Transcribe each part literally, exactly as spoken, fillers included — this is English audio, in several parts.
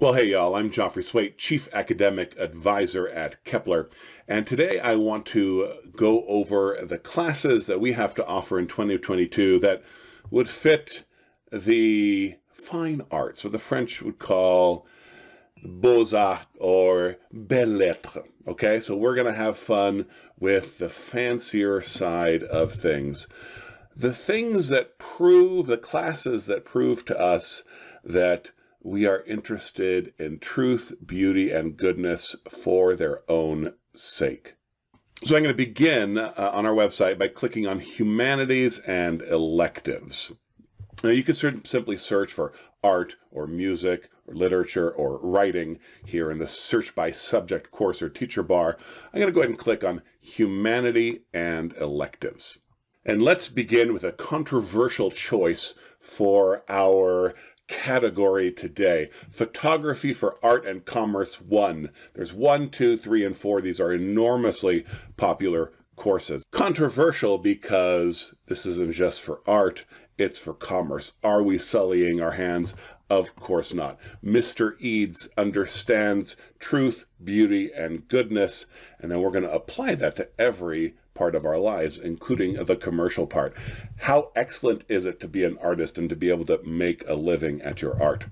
Well, hey, y'all, I'm Joffrey Swaite, Chief Academic Advisor at Kepler, and today I want to go over the classes that we have to offer in twenty twenty-two that would fit the fine arts, or the French would call Beaux-Arts or Belle Lettre, okay? So we're going to have fun with the fancier side of things. The things that prove, the classes that prove to us that we are interested in truth, beauty, and goodness for their own sake. So I'm going to begin uh, on our website by clicking on Humanities and Electives. Now you can simply search for art or music or literature or writing here in the search by subject course or teacher bar. I'm going to go ahead and click on Humanity and Electives. And let's begin with a controversial choice for our category today. Photography for Art and Commerce one. There's one, two, three, and four. These are enormously popular courses. Controversial because this isn't just for art, it's for commerce. Are we sullying our hands? Of course not. Mister Eads understands truth, beauty, and goodness, and then we're going to apply that to every part of our lives, including the commercial part. How excellent is it to be an artist and to be able to make a living at your art?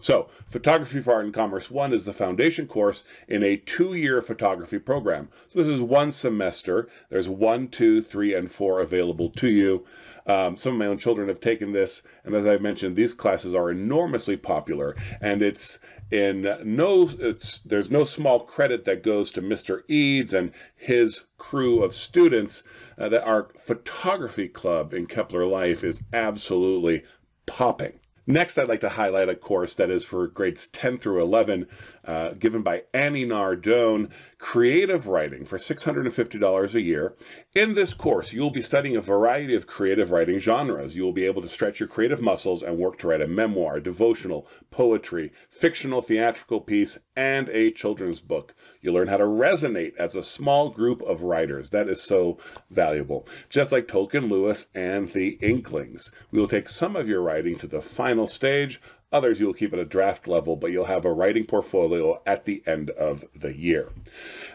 So, Photography for Art and Commerce one is the foundation course in a two-year photography program. So this is one semester. There's one, two, three, and four available to you. Um, some of my own children have taken this, and as I mentioned, these classes are enormously popular, and it's in no, it's, there's no small credit that goes to Mister Eads and his crew of students uh, that our photography club in Kepler Life is absolutely popping. Next, I'd like to highlight a course that is for grades ten through eleven, uh, given by Annie Nardone, Creative Writing for six hundred fifty dollars a year. In this course, you'll be studying a variety of creative writing genres. You will be able to stretch your creative muscles and work to write a memoir, devotional, poetry, fictional theatrical piece, and a children's book. You'll learn how to resonate as a small group of writers. That is so valuable. Just like Tolkien, Lewis, and the Inklings, we will take some of your writing to the final stage. Others you'll keep at a draft level, but you'll have a writing portfolio at the end of the year.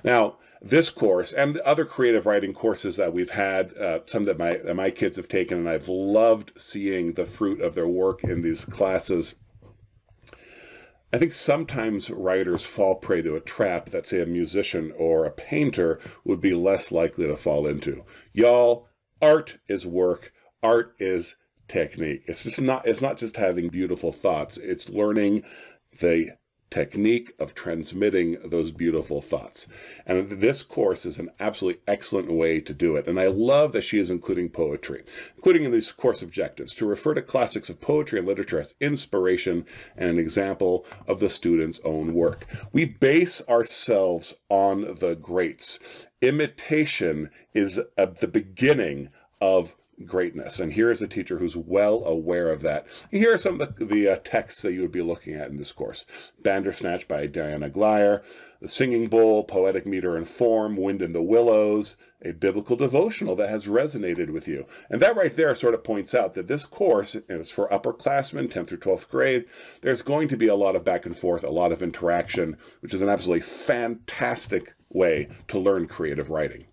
Now, this course and other creative writing courses that we've had, uh, some that my, that my kids have taken, and I've loved seeing the fruit of their work in these classes. I think sometimes writers fall prey to a trap that, say, a musician or a painter would be less likely to fall into. Y'all, art is work. Art is technique. It's just not, it's not just having beautiful thoughts. It's learning the technique of transmitting those beautiful thoughts. And this course is an absolutely excellent way to do it. And I love that she is including poetry, including in these course objectives, to refer to classics of poetry and literature as inspiration and an example of the student's own work. We base ourselves on the greats. Imitation is at the beginning of greatness, and here is a teacher who's well aware of that. Here are some of the, the uh, texts that you would be looking at in this course. Bandersnatch by Diana Glyer, The Singing Bull, Poetic Meter and Form, Wind in the Willows, a biblical devotional that has resonated with you. And that right there sort of points out that this course is for upperclassmen, tenth through twelfth grade. There's going to be a lot of back and forth, a lot of interaction, which is an absolutely fantastic way to learn creative writing.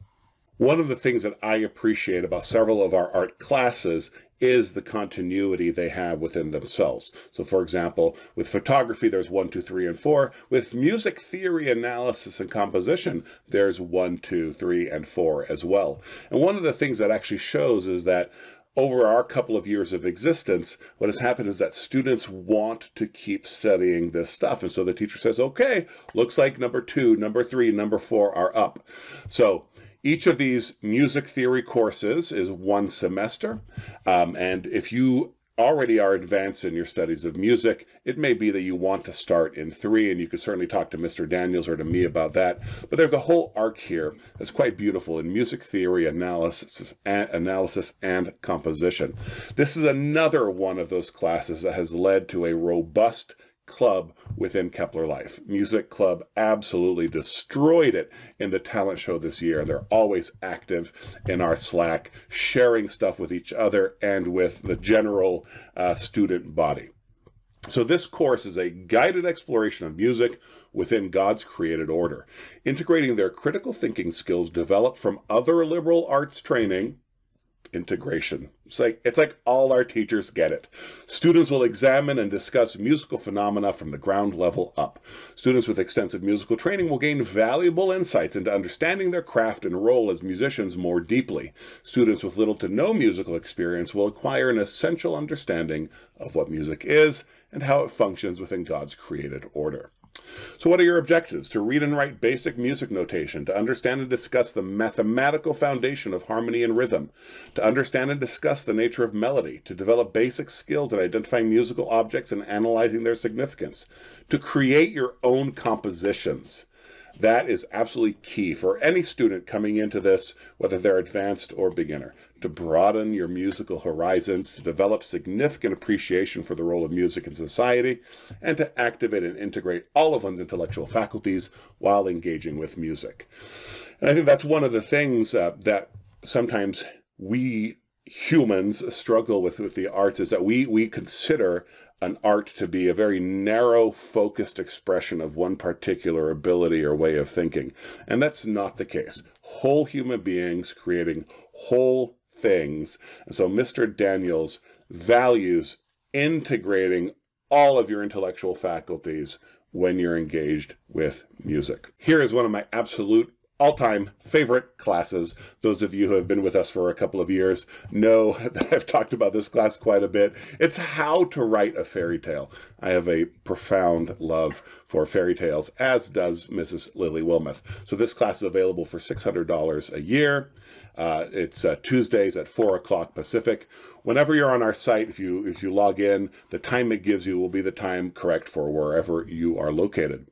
One of the things that I appreciate about several of our art classes is the continuity they have within themselves. So, for example, with photography, there's one, two, three, and four. With music theory, analysis, and composition, there's one, two, three, and four as well. And one of the things that actually shows is that over our couple of years of existence, what has happened is that students want to keep studying this stuff. And so the teacher says, okay, looks like number two, number three, number four are up. So each of these music theory courses is one semester, um, and if you already are advanced in your studies of music, it may be that you want to start in three, and you could certainly talk to Mister Daniels or to me about that. But there's a whole arc here that's quite beautiful in music theory, analysis, and, analysis and composition. This is another one of those classes that has led to a robust club within Kepler Life. Music Club absolutely destroyed it in the talent show this year. They're always active in our Slack, sharing stuff with each other and with the general uh, student body. So this course is a guided exploration of music within God's created order, integrating their critical thinking skills developed from other liberal arts training. Integration. It's like, it's like all our teachers get it. Students will examine and discuss musical phenomena from the ground level up. Students with extensive musical training will gain valuable insights into understanding their craft and role as musicians more deeply. Students with little to no musical experience will acquire an essential understanding of what music is and how it functions within God's created order. So what are your objectives? To read and write basic music notation, to understand and discuss the mathematical foundation of harmony and rhythm, to understand and discuss the nature of melody, to develop basic skills at identifying musical objects and analyzing their significance, to create your own compositions. That is absolutely key for any student coming into this, whether they're advanced or beginner, to broaden your musical horizons, to develop significant appreciation for the role of music in society, and to activate and integrate all of one's intellectual faculties while engaging with music. And I think that's one of the things uh, that sometimes we humans struggle with with the arts, is that we, we consider an art to be a very narrow, focused expression of one particular ability or way of thinking. And that's not the case. Whole human beings creating whole things. And so Mister Daniels values integrating all of your intellectual faculties when you're engaged with music. Here is one of my absolute all-time favorite classes. Those of you who have been with us for a couple of years know that I've talked about this class quite a bit. It's how to write a fairy tale. I have a profound love for fairy tales, as does Missus Lily Wilmoth. So this class is available for six hundred dollars a year. Uh, it's uh, Tuesdays at four o'clock Pacific. Whenever you're on our site, if you, if you log in, the time it gives you will be the time correct for wherever you are located.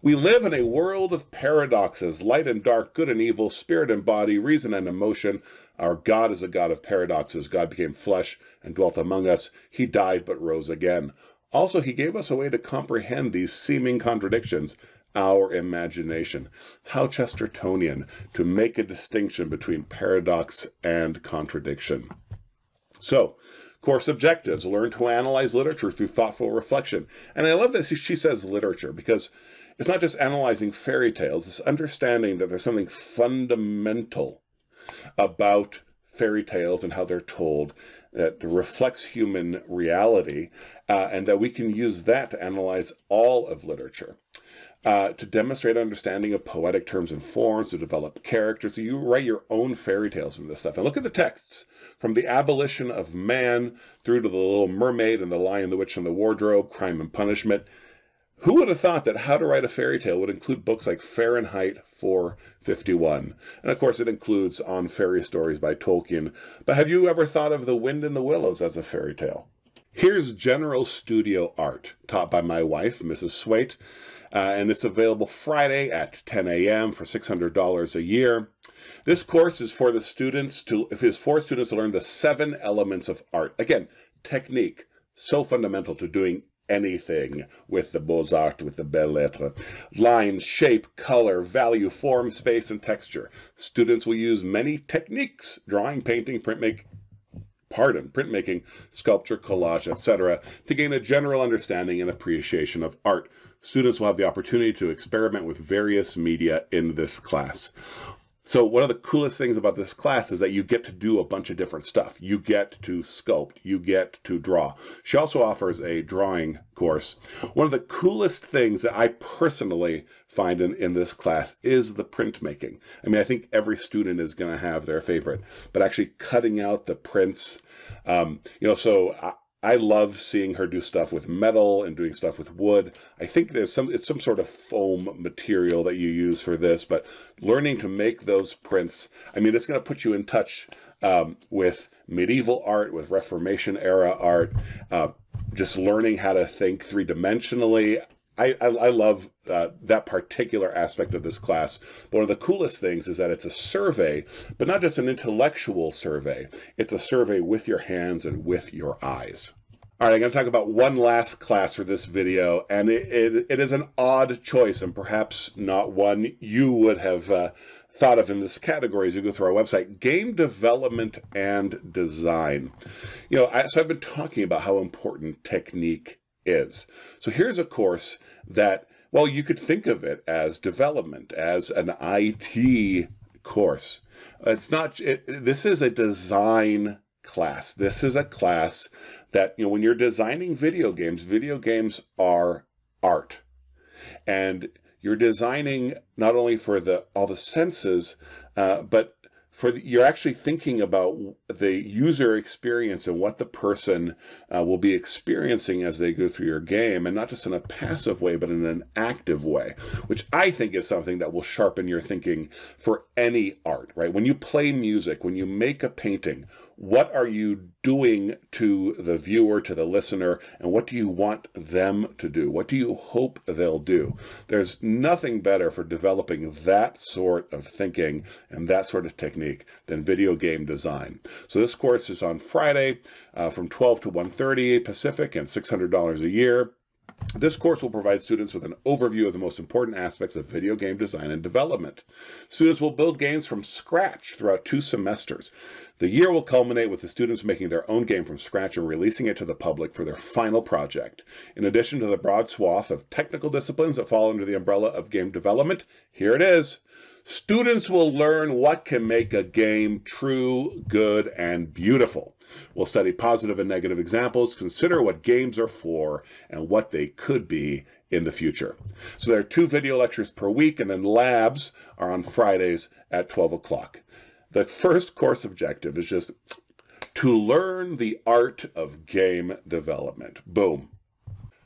We live in a world of paradoxes, light and dark, good and evil, spirit and body, reason and emotion. Our God is a God of paradoxes. God became flesh and dwelt among us. He died but rose again. Also, he gave us a way to comprehend these seeming contradictions, our imagination. How Chestertonian to make a distinction between paradox and contradiction. So, course objectives. Learn to analyze literature through thoughtful reflection. And I love that she says literature, because it's not just analyzing fairy tales, it's understanding that there's something fundamental about fairy tales and how they're told that reflects human reality, uh, and that we can use that to analyze all of literature. Uh, to demonstrate understanding of poetic terms and forms, to develop characters. So you write your own fairy tales and this stuff. And look at the texts. From The Abolition of Man through to The Little Mermaid and The Lion, the Witch, and the Wardrobe, Crime and Punishment. Who would have thought that How to Write a Fairy Tale would include books like Fahrenheit four fifty-one? And of course it includes On Fairy Stories by Tolkien. But have you ever thought of The Wind in the Willows as a fairy tale? Here's general studio art, taught by my wife, Missus Swate, uh, and it's available Friday at ten A M for six hundred dollars a year. This course is for the students to, if it's for students to learn the seven elements of art. Again, technique, so fundamental to doing anything with the Beaux-Arts, with the Belle Lettre. Line, shape, color, value, form, space, and texture. Students will use many techniques, drawing, painting, printmaking, Pardon, printmaking, sculpture, collage, et cetera, to gain a general understanding and appreciation of art. Students will have the opportunity to experiment with various media in this class. So one of the coolest things about this class is that you get to do a bunch of different stuff. You get to sculpt, you get to draw. She also offers a drawing course. One of the coolest things that I personally find in, in this class is the printmaking. I mean, I think every student is going to have their favorite, but actually cutting out the prints, um, you know, so I, I love seeing her do stuff with metal and doing stuff with wood. I think there's some, it's some sort of foam material that you use for this, but learning to make those prints, I mean, it's going to put you in touch um, with medieval art, with Reformation era art, uh, just learning how to think three-dimensionally. I, I, I love uh, that particular aspect of this class. But one of the coolest things is that it's a survey, but not just an intellectual survey. It's a survey with your hands and with your eyes. All right, I'm going to talk about one last class for this video, and it, it, it is an odd choice, and perhaps not one you would have uh, thought of in this category as you go through our website, game development and design. You know, I, so I've been talking about how important technique is. So here's a course that, well, you could think of it as development, as an I T course. It's not, it, this is a design class. This is a class that, you know, when you're designing video games, video games are art. And you're designing not only for the all the senses, uh, but for the, you're actually thinking about the user experience and what the person uh, will be experiencing as they go through your game, and not just in a passive way, but in an active way, which I think is something that will sharpen your thinking for any art, right? When you play music, when you make a painting, what are you doing to the viewer, to the listener, and what do you want them to do? What do you hope they'll do? There's nothing better for developing that sort of thinking and that sort of technique than video game design. So this course is on Friday uh, from twelve to one thirty Pacific and six hundred dollars a year. This course will provide students with an overview of the most important aspects of video game design and development. Students will build games from scratch throughout two semesters. The year will culminate with the students making their own game from scratch and releasing it to the public for their final project. In addition to the broad swath of technical disciplines that fall under the umbrella of game development, here it is. Students will learn what can make a game true, good, and beautiful. We'll study positive and negative examples, consider what games are for, and what they could be in the future. So there are two video lectures per week, and then labs are on Fridays at twelve o'clock. The first course objective is just to learn the art of game development. Boom.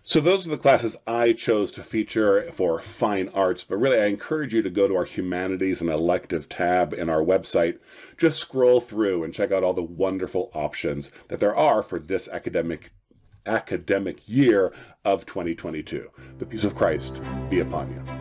So those are the classes I chose to feature for fine arts, but really I encourage you to go to our humanities and elective tab in our website. Just scroll through and check out all the wonderful options that there are for this academic academic year of twenty twenty-two. The peace of Christ be upon you.